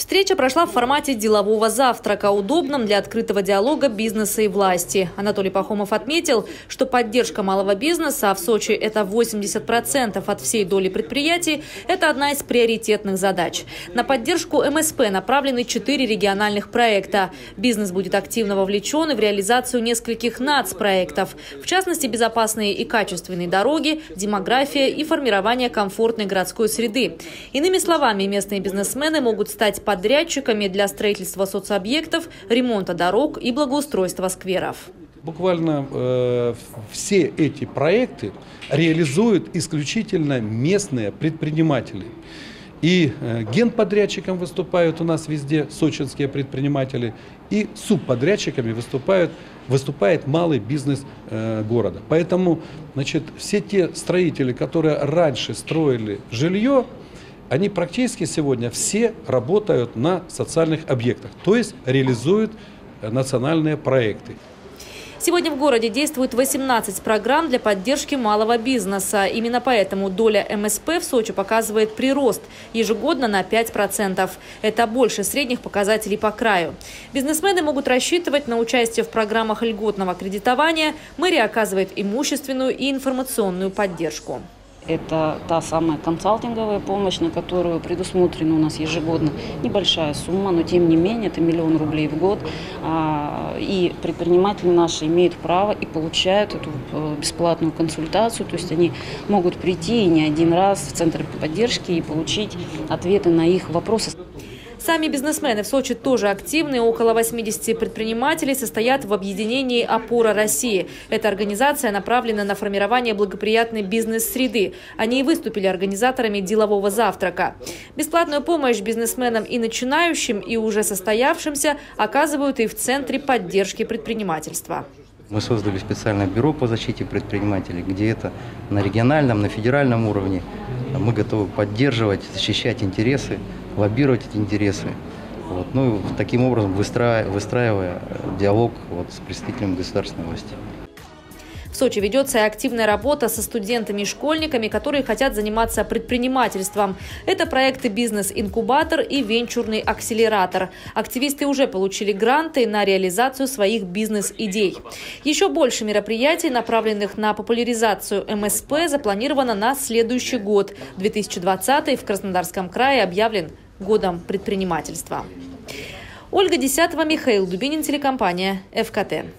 Встреча прошла в формате делового завтрака, удобном для открытого диалога бизнеса и власти. Анатолий Пахомов отметил, что поддержка малого бизнеса, а в Сочи это 80% от всей доли предприятий, это одна из приоритетных задач. На поддержку МСП направлены 4 региональных проекта. Бизнес будет активно вовлечен и в реализацию нескольких нацпроектов. В частности, безопасные и качественные дороги, демография и формирование комфортной городской среды. Иными словами, местные бизнесмены могут стать подрядчиками для строительства соцобъектов, ремонта дорог и благоустройства скверов. Буквально все эти проекты реализуют исключительно местные предприниматели. И генподрядчиком выступают у нас везде сочинские предприниматели, и субподрядчиками выступает малый бизнес города. Поэтому, значит, все те строители, которые раньше строили жилье, они практически сегодня все работают на социальных объектах, то есть реализуют национальные проекты. Сегодня в городе действует 18 программ для поддержки малого бизнеса. Именно поэтому доля МСП в Сочи показывает прирост ежегодно на 5%. Это больше средних показателей по краю. Бизнесмены могут рассчитывать на участие в программах льготного кредитования. Мэрия оказывает имущественную и информационную поддержку. Это та самая консалтинговая помощь, на которую предусмотрена у нас ежегодно небольшая сумма, но тем не менее это 1 000 000 рублей в год. И предприниматели наши имеют право и получают эту бесплатную консультацию. То есть они могут прийти и не один раз в центр поддержки и получить ответы на их вопросы. Сами бизнесмены в Сочи тоже активны. Около 80 предпринимателей состоят в объединении «Опора России». Эта организация направлена на формирование благоприятной бизнес-среды. Они и выступили организаторами делового завтрака. Бесплатную помощь бизнесменам и начинающим, и уже состоявшимся оказывают и в Центре поддержки предпринимательства. Мы создали специальное бюро по защите предпринимателей, где это на региональном, на федеральном уровне. Мы готовы поддерживать, защищать интересы, лоббировать эти интересы. Вот. Ну, таким образом выстраивая диалог с представителями государственной власти. В Сочи ведется и активная работа со студентами и школьниками, которые хотят заниматься предпринимательством. Это проекты «Бизнес-инкубатор» и «Венчурный акселератор». Активисты уже получили гранты на реализацию своих бизнес-идей. Еще больше мероприятий, направленных на популяризацию МСП, запланировано на следующий год. 2020-й в Краснодарском крае объявлен годом предпринимательства. Ольга Десятова, Михаил Дубинин, телекомпания «ФКТ».